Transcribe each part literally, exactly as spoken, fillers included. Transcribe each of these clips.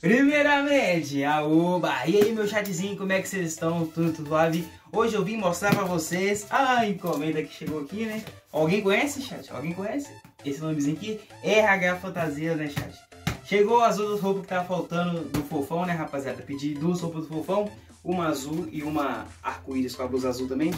Primeiramente, aoba! E aí, meu chatzinho, como é que vocês estão? Tudo, tudo suave? Hoje eu vim mostrar pra vocês a encomenda que chegou aqui, né? Alguém conhece, chat? Alguém conhece? Esse nomezinho aqui? R H Fantasias, né, chat? Chegou as duas roupas que tava faltando do Fofão, né, rapaziada? Pedi duas roupas do Fofão, uma azul e uma arco-íris com a blusa azul também.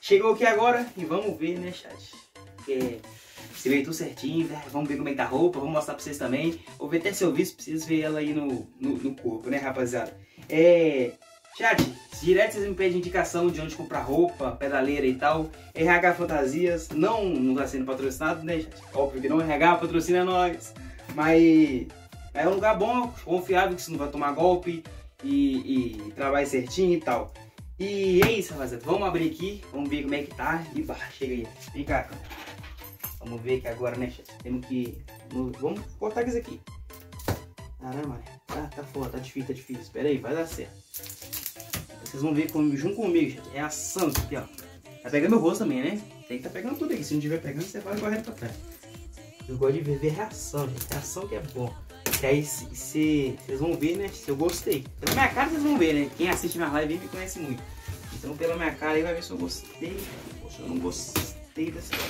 Chegou aqui agora e vamos ver, né, chat? É... Se veio tudo certinho, vamos ver como é que tá a roupa, vamos mostrar pra vocês também. Vou ver até seu vício, preciso ver ela aí no, no, no corpo, né, rapaziada? É... Chat, direto vocês me pedem indicação de onde comprar roupa, pedaleira e tal. R H Fantasias não, não tá sendo patrocinado, né, chat? Óbvio que não, R H patrocina nós. Mas é um lugar bom, confiável, que você não vai tomar golpe e, e trabalha certinho e tal. E é isso, rapaziada. Vamos abrir aqui, vamos ver como é que tá. E bah, chega aí. Vem cá, cara. Vamos ver que agora, né, chat? Temos que... Vamos cortar isso aqui. Caramba, né? Ah, tá foda, tá difícil, tá difícil. Espera aí, vai dar certo. Vocês vão ver como, junto comigo, chat. É a Santos aqui, ó. Tá pegando meu rosto também, né? Tem que tá pegando tudo aqui. Se não tiver pegando, você vai correndo pra trás. Eu gosto de ver, ver reação, gente. Reação que é bom. Que aí, se, se, vocês vão ver, né, se eu gostei. Pela minha cara, vocês vão ver, né? Quem assiste minha live me conhece muito. Então, pela minha cara, aí vai ver se eu gostei. Poxa, eu não gostei.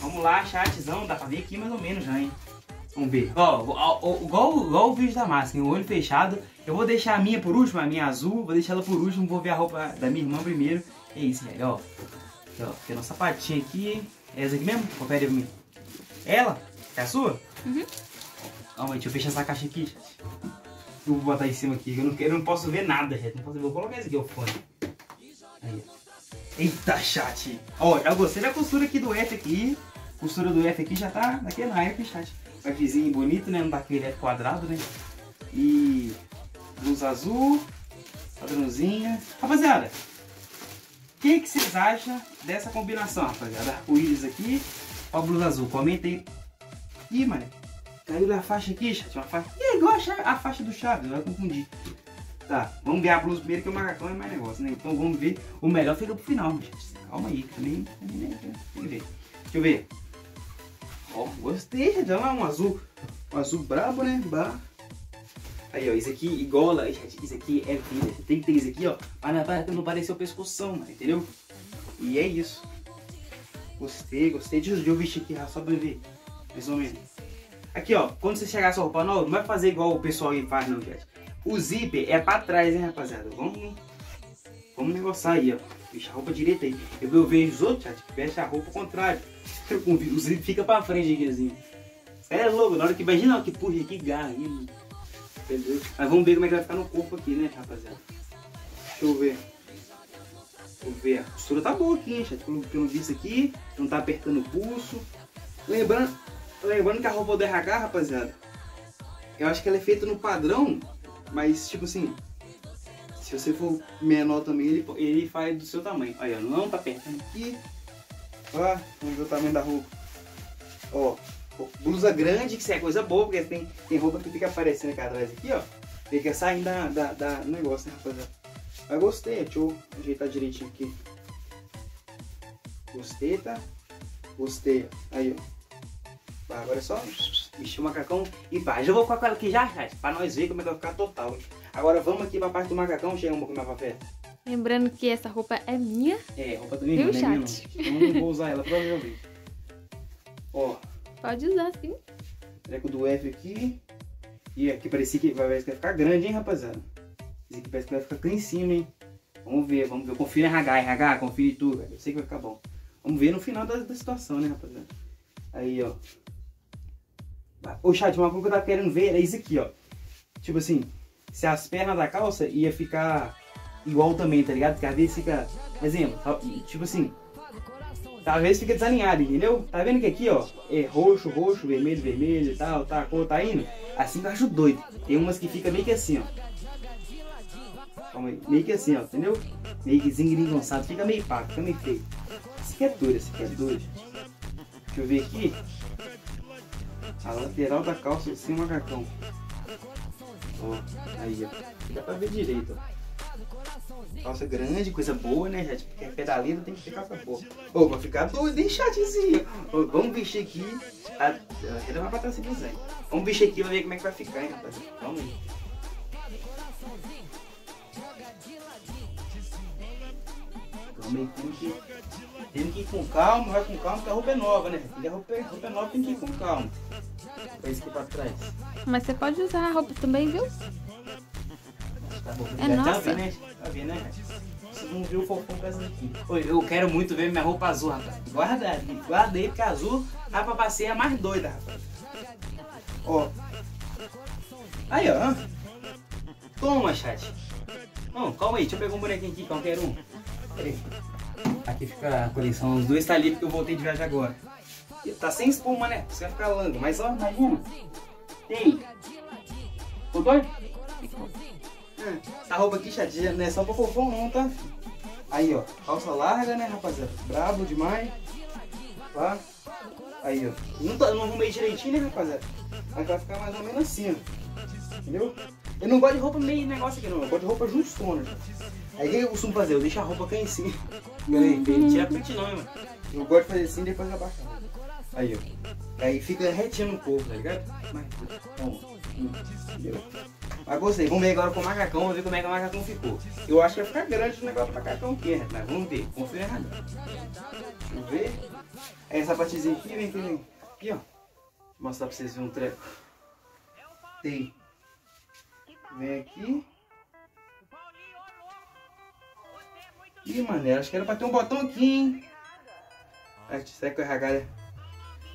Vamos lá, chatzão, dá pra ver aqui mais ou menos já, hein? Vamos ver. Ó, ó, ó igual, igual o vídeo da máscara, o olho fechado. Eu vou deixar a minha por último, a minha azul. Vou deixar ela por último, vou ver a roupa da minha irmã primeiro. É isso, velho, ó. Aqui, ó, tem uma sapatinha aqui, hein? É essa aqui mesmo? Confere pra mim. Ela? É a sua? Uhum. Calma aí, deixa eu fechar essa caixa aqui, chat. Eu vou botar em cima aqui, eu não, eu não posso ver nada, gente. Não posso ver. Vou colocar esse aqui, o fone. Aí, ó. Eita, chat! Ó, já gostei da costura aqui do F aqui. Costura do F aqui já tá daquele naipe, chat. Um Fzinho bonito, né? Não tá aquele F quadrado, né? E... luz azul. Padrãozinha. Rapaziada, o que que vocês acham dessa combinação, rapaziada? Arco-íris aqui com a blusa azul. Comenta aí. Ih, mano. Caiu na faixa aqui, chat. Uma faixa... Ih, é igual a, chave, a faixa do Chaves. Não vai confundir. Tá, vamos ver a blusa primeiro, que o macacão é mais negócio, né? Então vamos ver. O melhor fica pro final, gente. Calma aí, também. Tem que ver. Deixa eu ver. Ó, gostei, gente. Olha lá, um azul. Um azul brabo, né? Bah. Aí, ó. Isso aqui, iguala. Isso aqui é vida. Tem que ter isso aqui, ó. Para não parecer o pescoção, né? Entendeu? E é isso. Gostei, gostei. Deixa eu vestir aqui, só pra ver. Mais ou menos. Aqui, ó. Quando você chegar a sua roupa nova, não vai fazer igual o pessoal aí faz, não, gente. O zíper é pra trás, hein, rapaziada? Vamos, vamos negociar aí, ó. Fecha a roupa direita aí. Eu, eu vejo os outros, chat, que fecha a roupa ao contrário. O zíper fica pra frente aqui, assim. É louco, na hora que imagina, ó, que puxa aqui, garra. E... Entendeu? Mas vamos ver como é que vai ficar no corpo aqui, né, rapaziada? Deixa eu ver. Vamos ver. A costura tá boa aqui, hein, chat? Pelo, pelo visto aqui, não tá apertando o pulso. Lembrando, lembrando que a roupa do R H, rapaziada, eu acho que ela é feita no padrão... Mas, tipo assim, se você for menor também, ele, ele faz do seu tamanho. Aí, ó, não tá apertando aqui. Ó, vamos ver o tamanho da roupa. Ó, blusa grande, que isso é coisa boa, porque tem, tem roupa que fica aparecendo aqui atrás, aqui, ó. Fica saindo da, da, da negócio, né, rapaziada? Mas gostei, deixa eu ajeitar direitinho aqui. Gostei, tá? Gostei, ó. Aí, ó. Agora é só vestir o macacão e pá. Já vou colocar com ela aqui já, chat, pra nós ver como é que vai ficar total. Agora vamos aqui pra parte do macacão. Chega um pouquinho mais pra perto. Lembrando que essa roupa é minha. É, roupa também minha, né? Então não vou usar ela, provavelmente. Ó. Pode usar, sim. Treco do F aqui. E aqui parecia que vai ficar grande, hein, rapaziada? Esse aqui parece que vai ficar aqui em cima, hein? Vamos ver, vamos ver. Eu confio em R H, R H, confio em tudo, velho. Eu sei que vai ficar bom. Vamos ver no final da, da situação, né, rapaziada? Aí, ó. Ô, chat, uma coisa que eu tava querendo ver era isso aqui, ó. Tipo assim, se as pernas da calça ia ficar igual também, tá ligado? Porque às vezes fica, exemplo, tipo assim, talvez fica desalinhado, entendeu? Tá vendo que aqui, ó, é roxo, roxo, vermelho, vermelho e tal, tá, a cor tá indo? Assim eu acho doido. Tem umas que fica meio que assim, ó. Calma aí, meio que assim, ó, entendeu? Meio que desengonçado, fica meio paco, fica meio feio. Esse aqui é duro, esse aqui é duro. Deixa eu ver aqui. A lateral da calça sem o macacão. Ó, aí, ó. Dá pra ver direito, ó. Calça grande, coisa boa, né, gente? Porque a pedaleira tem que ficar pra boa. Ô, vai ficar doido, hein, chatzinho? Ô, vamos vestir aqui. A rede vai pra trás, se quiser. Vamos vestir aqui, vai ver como é que vai ficar, hein, rapaziada? Vamos aí. Homem tem que, tem que ir com calma, vai com calma, porque a roupa é nova, né? A roupa, a roupa é nova, tem que ir com calma. Pra isso que tá atrás. Mas você pode usar a roupa também, viu? Tá bom. É nossa. Tá vendo, né? Tá vendo, né? Vocês não viram o Fofão com essa daqui. Oi, eu quero muito ver minha roupa azul, rapaz. Guarda aí, guarda aí, porque azul, a papaceia é mais doida, rapaz. Ó. Aí, ó. Toma, chat. Não, calma aí, deixa eu pegar um bonequinho aqui, qualquer um. Peraí. Aqui fica a coleção, os dois tá ali porque eu voltei de viagem agora. E tá sem espuma, né? Você vai ficar lando, mas ó, imagina. Tem. Tô doido? Essa roupa aqui, chat, não é só pra Fofão não, tá? Aí, ó, calça larga, né, rapaziada? Brabo demais. Tá? Aí, ó. Não, tá, não arrumei direitinho, né, rapaziada? Mas vai ficar mais ou menos assim, ó. Entendeu? Eu não gosto de roupa meio negócio aqui, não. Eu gosto de roupa justona. Aí o que eu costumo fazer? Eu deixo a roupa cair em cima. Não tira a print não, hein, mano. Eu gosto de fazer assim e depois abaixar. Aí, ó. Aí fica retinho no corpo, tá ligado? Mas, bom, entendeu? Mas gostei. Vamos ver agora com o macacão. Vamos ver como é que o macacão ficou. Eu acho que vai ficar grande o negócio do macacão aqui, né? Mas vamos ver. Confio errado. Deixa eu ver. Aí essa partezinha aqui, vem aqui, vem. Aqui, ó. Vou mostrar pra vocês verem um treco. Tem. Vem aqui. Ih, mano, acho que era pra ter um botão aqui, hein? Será que o R H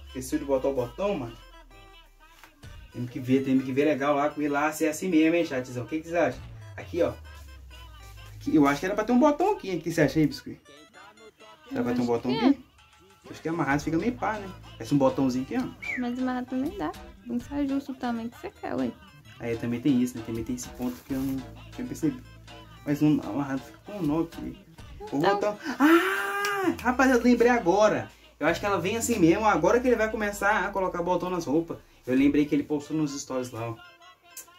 esqueceu de botar o botão, mano? Temos que ver, temos que ver legal lá com ele lá, se é assim mesmo, hein, chatzão? O que, que vocês acham? Aqui, ó. Aqui, eu acho que era pra ter um botão aqui, hein? O que você acha aí, biscuit? Será pra ter um botão é. aqui? Acho que amarrado fica meio par, né? Parece um botãozinho aqui, ó. Mas amarrado também dá. Não sai justo o tamanho que você quer, ué. Aí também tem isso, né? Também tem esse ponto que eu não tinha percebido. Mas um amarrado fica com um nó aqui. O botão... Ah! Rapaz, eu lembrei agora. Eu acho que ela vem assim mesmo. Agora que ele vai começar a colocar botão nas roupas. Eu lembrei que ele postou nos stories lá, ó.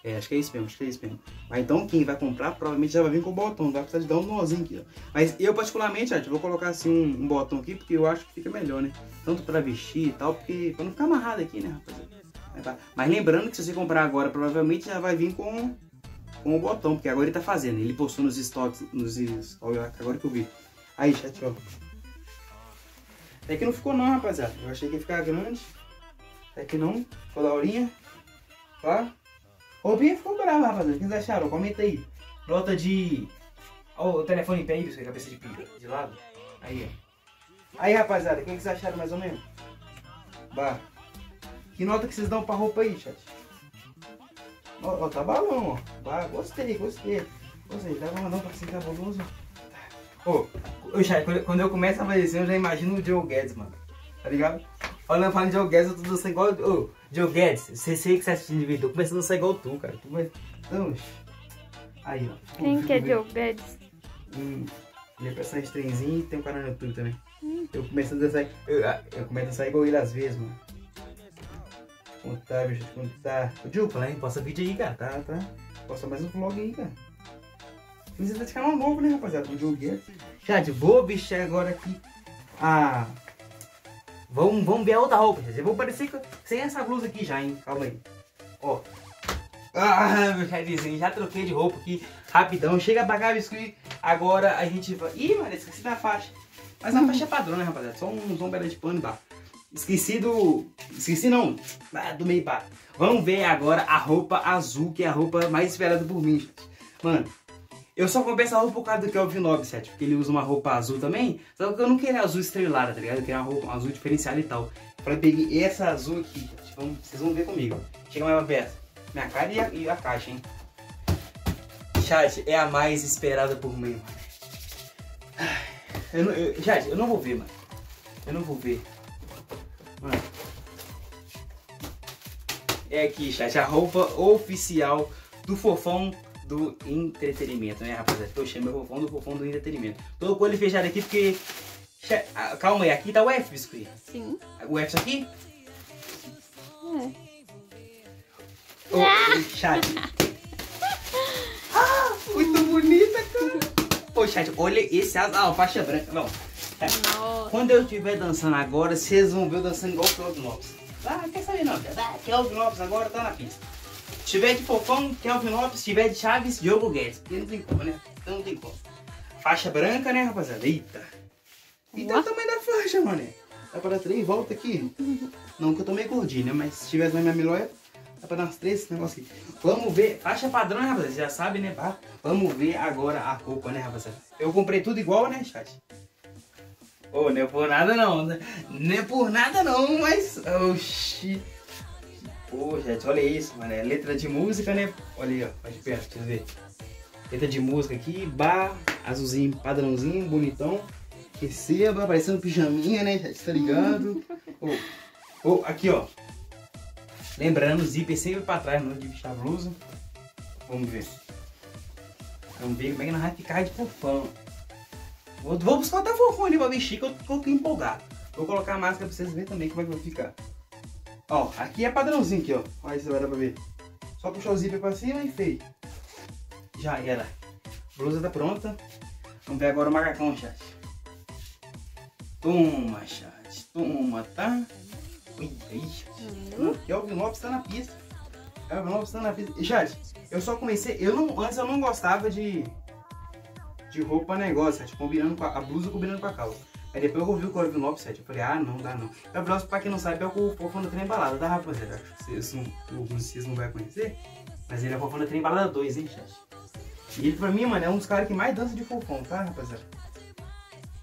É, acho que é isso mesmo, acho que é isso mesmo. Mas então quem vai comprar provavelmente já vai vir com o botão. Vai precisar de dar um nozinho aqui, ó. Mas eu particularmente, eu vou colocar assim um, um botão aqui, porque eu acho que fica melhor, né? Tanto pra vestir e tal, porque pra não ficar amarrado aqui, né, rapaziada? Mas lembrando que se você comprar agora, provavelmente já vai vir com, com o botão, porque agora ele tá fazendo. Ele postou nos stocks, nos olha agora que eu vi. Aí, chat, ó. Até que não ficou não, rapaziada. Eu achei que ia ficar grande. Até que não. Ficou laurinha. Tá? Roupinha ficou brava, rapaziada. O que vocês acharam? Comenta aí. Nota de... Ó, oh, o telefone em pé aí, pessoal. Cabeça de pira. De lado. Aí, ó. Aí, rapaziada. O que vocês acharam mais ou menos? Bah. Que nota que vocês dão pra roupa aí, chat? Ó, ó, tá balão, ó. Bah, gostei, gostei. Gostei, tá balão pra ser cabuloso. Ô, ô, chat, quando eu começo a fazer isso, eu já imagino o Jô Guedes, mano. Tá ligado? Olha, falando de Jô Guedes, eu tô dançando igual... Ô, Jô Guedes, você sei que você assiste de vídeo, eu tô começando a dançar igual tu, cara. Tu vai... Então, aí, ó. Quem que é Jô Guedes? Hum, ele é personagem de trenzinho e tem um canal no YouTube também. Hum. Eu começo a dançar... Eu, eu começo a dançar igual ele às vezes, mano. Contar, bicho, contar. Ô, Jô, fala aí, posta vídeo aí, cara. Tá, tá. Posta mais um vlog aí, cara. Precisa tá de canal novo, né, rapaziada? O Jô Guedes. Chat, vou bichar agora aqui. Ah... Vamos, vamos ver a outra roupa, gente. Eu vou parecer que... sem essa blusa aqui já, hein? Calma aí. Ó. Ah, meu chatzinho, já troquei de roupa aqui. Rapidão. Chega pra cá, biscuit. Agora a gente vai... Ih, mano, esqueci da faixa. Mas a faixa é padrão, né, rapaziada? Só um zombeira de pano e bar. Esqueci do... Esqueci não. Ah, do meio bar. Vamos ver agora a roupa azul, que é a roupa mais esperada por mim, gente. Mano... Eu só comprei essa roupa por causa do Kelvin Lopes, porque ele usa uma roupa azul também. Só que eu não queria azul estrelada, tá ligado? Eu queria uma roupa azul diferenciada e tal. Falei, peguei essa azul aqui, vamos, vocês vão ver comigo. Chega mais uma peça. Minha cara e a, e a caixa, hein? Chat, é a mais esperada por mim, mano. Eu não, eu, chat, eu não vou ver, mano. Eu não vou ver. Mano. É aqui, chat, a roupa oficial do Fofão do entretenimento, né, rapaziada? Eu chamei o Fofão do Fofão do entretenimento. Tô com ele fechado aqui porque... Calma aí, aqui tá o F, biscuit. Sim. O F aqui? É. Oh, ah! Chat. Ah, muito bonita, cara. Ô, oh, chat, olha esse azul. Ah, faixa branca. Não. Nossa. Quando eu estiver dançando agora, vocês vão ver eu dançando igual o Kelvin Lopes. Ah, quer saber não, cara. Ah, Kelvin Lopes agora tá na pista. Se tiver de Fofão, Kelvin Lopes, se tiver de Chaves, Jô Guedes. Porque não tem como, né? Então não tem como. faixa branca, né, rapaziada? Eita! Eita, o tamanho da faixa, mano. Dá pra dar três voltas aqui? Não, que eu tô meio gordinho, né? Mas se tiver mais minha milóia, dá pra dar umas três, esse negócio aqui. Vamos ver. Faixa padrão, né, rapaziada? Já sabe, né? Vamos ver agora a roupa, né, rapaziada? Eu comprei tudo igual, né, chat? Ô, oh, não é por nada não, né? Não é por nada não, mas... Oxi! Pô, gente, olha isso, mano. É letra de música, né? Olha aí, ó. Mais de perto, deixa eu ver. Letra de música aqui, bar, azulzinho, padrãozinho, bonitão. Receba, parecendo pijaminha, né? Já tá ligado? Ô, oh, oh, aqui, ó. Lembrando, zíper sempre pra trás, não de bichar blusa. Vamos ver. Vamos ver como é que nós vai ficar de fofão. Vou, vou buscar até fofão ali pra vestir, que eu tô, tô empolgado. Vou colocar a máscara pra vocês verem também como é que vai ficar. Ó, aqui é padrãozinho aqui, ó. Olha isso, vai dar pra ver. Só puxar o zíper pra cima e feio. Já era. Blusa tá pronta. Vamos ver agora o macacão, chat. Toma, chat. Toma, tá? Eita, Kelvin Lopes tá na pista. Kelvin Lopes tá na pista. E, chat, eu só comecei... Eu não, antes eu não gostava de... de roupa negócio, tipo, combinando com a, a blusa combinando com a calça. Aí depois eu ouvi o Kelvin Lopes, eu falei, ah, não dá não. Kelvin Lopes, pra quem não sabe, é o Fofão do Trem Balada, tá, rapaziada? Acho que vocês não, vocês não vão conhecer, mas ele é o Fofão do Trem Balada dois, hein, chat? E ele, pra mim, mano, é um dos caras que mais dança de fofão, tá, rapaziada?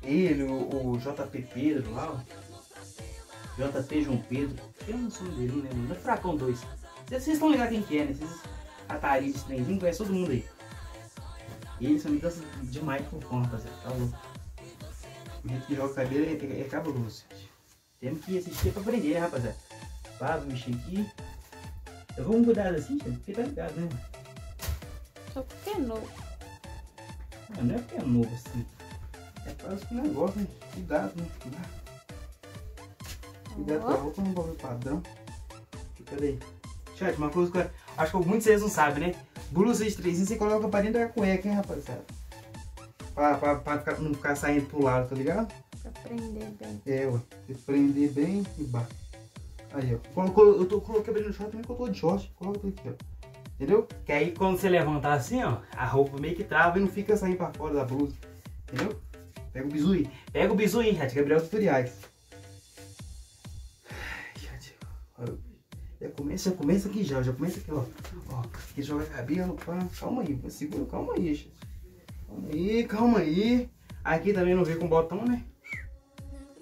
Ele, o, o J P Pedro lá, ó. J P João Pedro. Eu não sou dele, não lembro. Não é Fracão dois. Vocês estão ligados quem que é, né? Vocês ataristas, trenzinho, conhece todo mundo aí. E ele só me dança demais com fã, rapaziada, tá louco. O jeito que joga o cabelo é, é cabuloso. Temos que assistir pra aprender, né, rapaziada? Vamos mexer aqui. Eu vou mudar assim, gente, porque tá ligado, né? Só porque é novo. Ah, não é porque é novo assim. É quase que um negócio, né? Cuidado, né? Cuidado. Cuidado com a roupa, não vou ver padrão. Cadê? Chat, uma coisa que eu acho que muitos de vocês não sabem, né? Blusa de três, você coloca pra dentro da cueca, hein, rapaziada? Pra, pra, pra não ficar saindo pro lado, tá ligado? Pra prender bem. É, ué. Pra prender bem e baixo. Aí, ó. Colocou, eu tô, coloquei pra dentro do short, também que eu tô de short. Coloca aqui, ó. Entendeu? Que aí quando você levantar assim, ó, a roupa meio que trava e não fica saindo pra fora da blusa. Entendeu? Pega o bizu aí. Pega o bizu aí, chat. Gabriel Tutoriais. Ai, chat. Olha. Já começa, já começa aqui já, já começa aqui, ó. Ó, aqui joga cabelo, pá. Calma aí, segura, calma aí, gente. Calma aí, calma aí. Aqui também não veio com botão, né?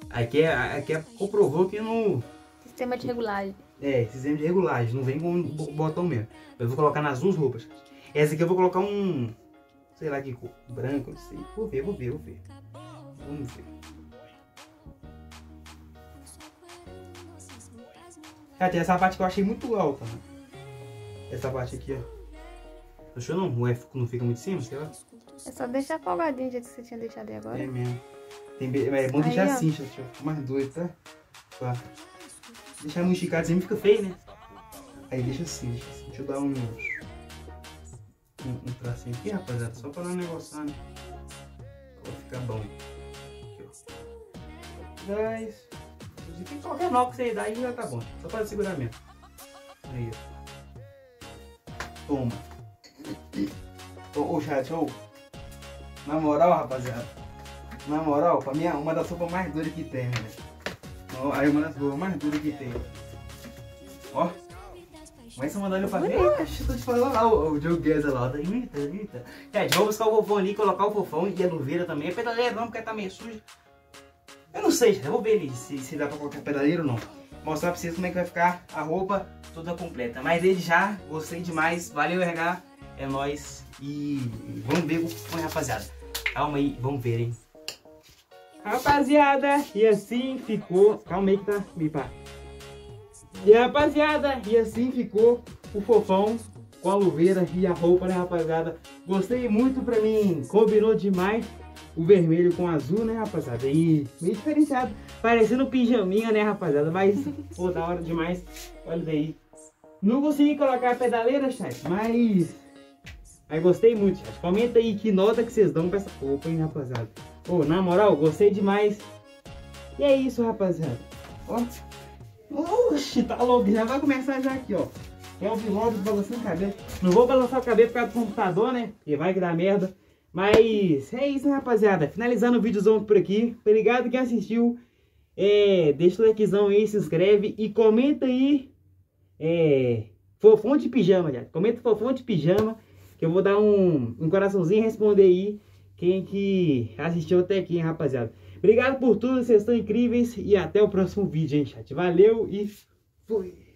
Aqui é, aqui é comprovou que no... sistema de regulagem. É, sistema de regulagem, não vem com botão mesmo. Eu vou colocar nas duas roupas. Essa aqui eu vou colocar um... sei lá que cor, branco, não sei. Vou ver, vou ver, vou ver. Vamos ver. Ah, tem essa parte que eu achei muito alta, né? Essa parte aqui, ó. Achou não? O F não fica muito em cima, sei lá. É só deixar folgadinho do jeito que você tinha deixado aí agora. É mesmo. Tem be... É bom deixar aí, assim, chat, ó. Mais doido, tá? Tá. Deixar muito esticado assim fica feio, né? Aí deixa assim, deixa assim. Deixa eu dar um... Um, um tracinho aqui, rapaziada. Só pra não negociar, né? Pra ficar bom. Aqui, ó. dez... Tem qualquer nó que você dá aí já tá bom. Só faz o seguramento. Aí, ó. Toma. Ô, ô, chat, ô. Na moral, rapaziada. Na moral, pra mim é uma das roupas mais duras que tem, né? Aí uma das roupas mais duras que tem. Ó. Mas você mandou ele pra mim? Oxe, tô te falando lá. O Jô Guedes lá. Tá bonita, bonita. Chat, vamos buscar o fofão ali, colocar o fofão e a luveira também. A pedaleira não, porque tá meio suja. Eu não sei, já vou ver ali se, se dá pra colocar pedaleiro ou não. Mostrar pra vocês como é que vai ficar a roupa toda completa. Mas ele já, gostei demais. Valeu, R H. É nóis. E vamos ver o que foi, rapaziada. Calma aí, vamos ver, hein. Rapaziada, e assim ficou... Calma aí que tá... Me pá. E rapaziada, e assim ficou o fofão com a luveira e a roupa, né, rapaziada. Gostei muito, pra mim. Combinou demais. O vermelho com azul, né, rapaziada? E meio diferenciado. Parecendo pijaminha, né, rapaziada? Mas, pô, da hora demais. Olha daí. Não consegui colocar a pedaleira, chat, mas... Mas gostei muito, chat. Comenta aí que nota que vocês dão pra essa roupa, hein, rapaziada? Pô, na moral, gostei demais. E é isso, rapaziada. Ó. Oxi, tá louco. Já vai começar já aqui, ó. É o Kelvin Lopes balançando o cabelo. Não vou balançar o cabelo por causa do computador, né? Porque vai que dá merda. Mas é isso, né, rapaziada? Finalizando o vídeozão por aqui. Obrigado quem assistiu. É, deixa o likezão aí, se inscreve e comenta aí. É, fofão de pijama, já. Comenta fofão de pijama, que eu vou dar um, um coraçãozinho e responder aí quem que assistiu até aqui, hein, rapaziada. Obrigado por tudo, vocês estão incríveis e até o próximo vídeo, hein, chat. Valeu e fui!